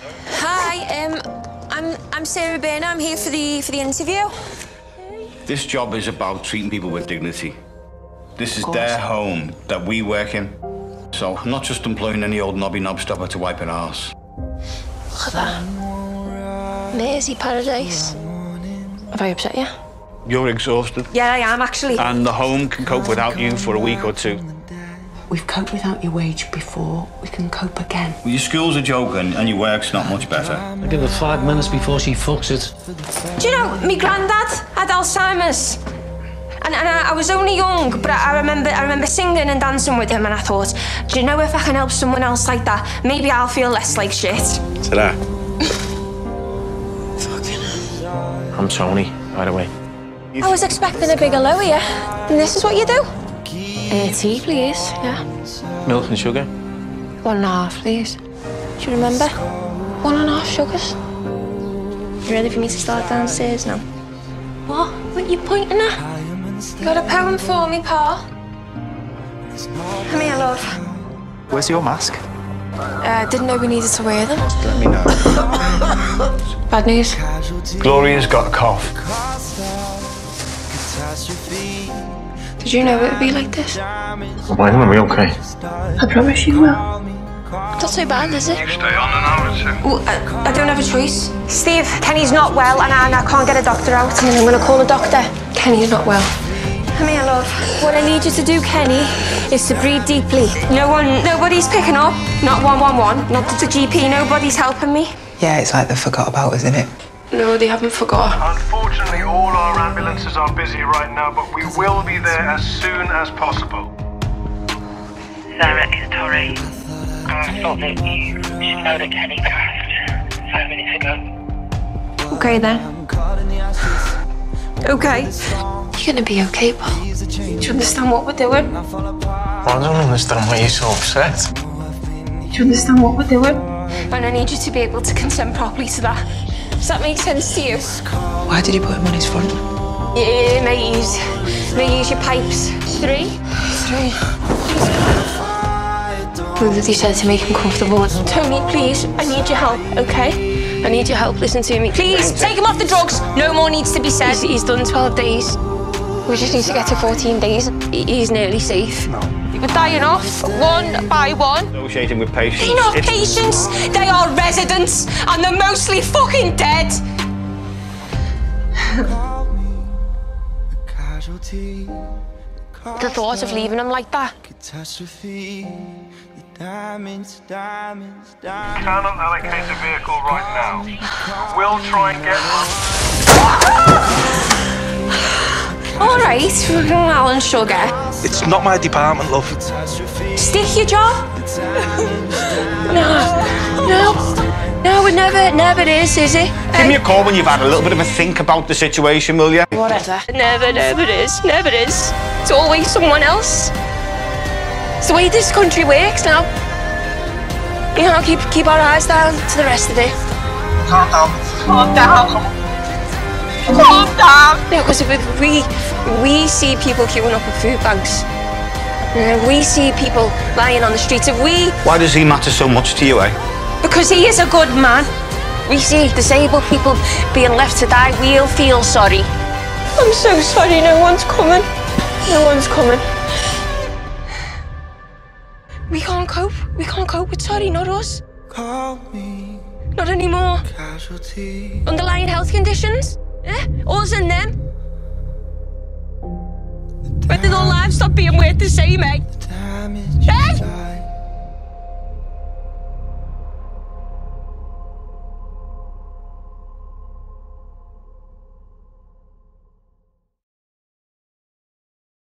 Hi, I'm Sarah Berner. I'm here for the interview. This job is about treating people with dignity. This is their home that we work in. So I'm not just employing any old knobby knobstopper to wipe an arse. Look at that. Maisie Paradise. Have I upset you? You're exhausted. Yeah, I am, actually. And the home can cope without you for a week or two. We've coped without your wage before. We can cope again. Well, your school's a joke and your work's not much better. I give her 5 minutes before she fucks it. Do you know, my granddad had Alzheimer's. And I was only young, but I remember singing and dancing with him, and I thought, do you know, if I can help someone else like that, maybe I'll feel less like shit. Ta-da. Fucking hell. I'm Tony, by the way. I was expecting a bigger low here, and this is what you do? Tea, please, yeah. Milk and sugar? 1 1/2, please. Do you remember? 1 1/2 sugars. You ready for me to start downstairs now? What? What are you pointing at? You got a poem for me, Paul? Come here, love. Where's your mask? Didn't know we needed to wear them. Let me know. Bad news? Gloria's got a cough. Did you know it would be like this? Why aren't we okay? I promise you will. It's not so bad, is it? You stay on an hour or two. Well, I don't have a choice. Steve, Kenny's not well and I can't get a doctor out. I mean, I'm going to call a doctor. Kenny's not well. Come here, love. What I need you to do, Kenny, is to breathe deeply. Nobody's picking up. Not 111. Not the GP. Nobody's helping me. Yeah, it's like they forgot about us, isn't it? No, they haven't forgotten. Unfortunately, all our ambulances are busy right now, but we will be there as soon as possible. Sarah, it's Tori. I thought that you should know that Kenny died 5 minutes ago. Okay, then. Okay. You're gonna be okay, Paul. Do you understand what we're doing? I don't understand why you're so upset. Do you understand what we're doing? And I need you to be able to consent properly to that. Does that make sense to you? Why did he put him on his front? Yeah, mate, use your pipes. Three. Move that he said to make him comfortable. Tony, please, I need your help, okay? I need your help, listen to me. Please, take him off the drugs. No more needs to be said. He's done 12 days. We just need to get to 14 days. He's nearly safe. No. We're dying off, one by one. Negotiating with patients. They're not patients, they are residents, and they're mostly fucking dead. The thought of leaving them like that. Cannot allocate the vehicle right now. We'll try and get one. All right, fucking Alan Sugar. It's not my department, love. Stick your jaw? No, it never is it? Give me a call when you've had a little bit of a think about the situation, will you? Whatever. Never is. It's always someone else. It's the way this country works now. You know, keep our eyes down to the rest of the day. Calm down. No, because we see people queuing up at food banks. And we see people lying on the streets. Why does he matter so much to you, eh? Because he is a good man. We see disabled people being left to die. We'll feel sorry. I'm so sorry. No one's coming. We can't cope with sorry, not us. Call me. Not anymore. Casualty. Underlying health conditions. Eh? Us and them. When did our lives stop being worth the same, eh?